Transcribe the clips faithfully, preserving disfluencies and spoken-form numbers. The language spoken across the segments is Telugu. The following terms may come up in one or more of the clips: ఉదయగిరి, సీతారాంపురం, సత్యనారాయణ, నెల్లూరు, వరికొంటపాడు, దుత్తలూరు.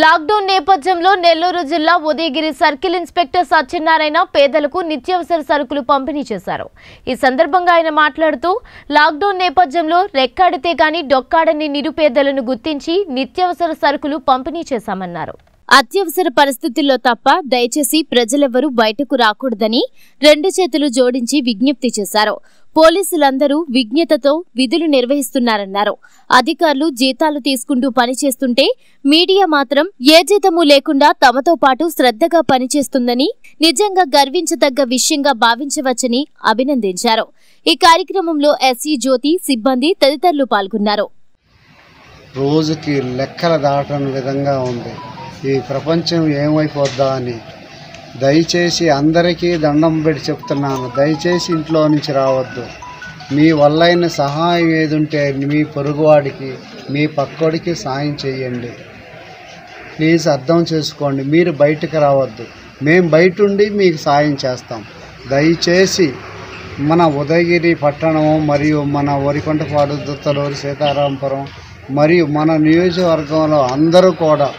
లాక్డౌన్ నేపథ్యంలో నెల్లూరు జిల్లా ఉదయగిరి సర్కిల్ ఇన్స్పెక్టర్ సత్యనారాయణ పేదలకు నిత్యావసర సరుకులు పంపిణీ చేశారు. ఈ సందర్భంగా ఆయన మాట్లాడుతూ లాక్డౌన్ నేపథ్యంలో రెక్కాడితే గాని డొక్కాడని నిరుపేదలను గుర్తించి నిత్యావసర సరుకులు పంపిణీ చేశామన్నారు. అత్యవసర పరిస్థితుల్లో తప్ప దయచేసి ప్రజలెవరూ బయటకు రాకూడదని రెండు చేతులు జోడించి విజ్ఞప్తి చేశారు. పోలీసులందరూ విజ్ఞతతో విధులు నిర్వహిస్తున్నారన్నారు. అధికారులు జీతాలు తీసుకుంటూ పనిచేస్తుంటే మీడియా మాత్రం ఏ జీతమూ లేకుండా తమతో పాటు శ్రద్ధగా పనిచేస్తుందని నిజంగా గర్వించదగ్గ విషయంగా భావించవచ్చని అభినందించారు. ఈ కార్యక్రమంలో ఎస్సీ జ్యోతి సిబ్బంది తదితరులు పాల్గొన్నారు. రోజుకి లెక్కల దాటని విధంగా ఉంది ఈ ప్రపంచం, ఏమైపోద్దా అని దయచేసి అందరికీ దండం పెట్టి చెప్తున్నాను, దయచేసి ఇంట్లో నుంచి రావద్దు. మీ వల్లైన సహాయం ఏదుంటే మీ పొరుగువాడికి మీ పక్కోడికి సాయం చేయండి. ప్లీజ్ అర్థం చేసుకోండి, మీరు బయటకు రావద్దు, మేము బయట ఉండి మీకు సాయం చేస్తాం. దయచేసి మన ఉదయగిరి పట్టణము మరియు మన వరికొంటపాడు, దుత్తలూరు, సీతారాంపురం మరియు మన నియోజకవర్గంలో అందరూ కూడా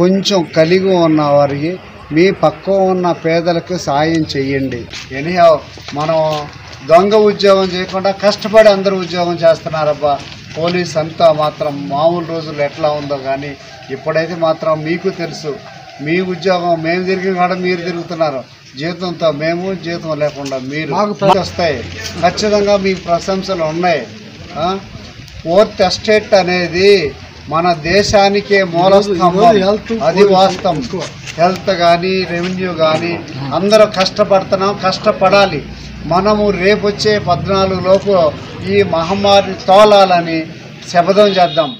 కొంచెం కలిగి ఉన్నవారికి మీ పక్కన ఉన్న పేదలకు సాయం చేయండి. ఎనీహౌ మనం దొంగ ఉద్యోగం చేయకుండా కష్టపడి అందరూ ఉద్యోగం చేస్తున్నారబ్బా. పోలీస్ అంతా మాత్రం మామూలు రోజులు ఎట్లా ఉందో కానీ ఇప్పుడైతే మాత్రం మీకు తెలుసు, మీ ఉద్యోగం మేము తిరిగిన కాడ మీరు తిరుగుతున్నారు. జీతంతో మేము, జీతం లేకుండా మీరు. మాకు వస్తాయి ఖచ్చితంగా, మీకు ప్రశంసలు ఉన్నాయి. ఫోర్త్ ఎస్టేట్ అనేది మన దేశానికే మూల స్తంభం, అది వాస్తవం. హెల్త్ కానీ, రెవెన్యూ కానీ అందరూ కష్టపడుతున్నాం, కష్టపడాలి. మనము రేపొచ్చే పద్నాలుగు లోపు ఈ మహమ్మారిని తోలాలని శపథం చేద్దాం.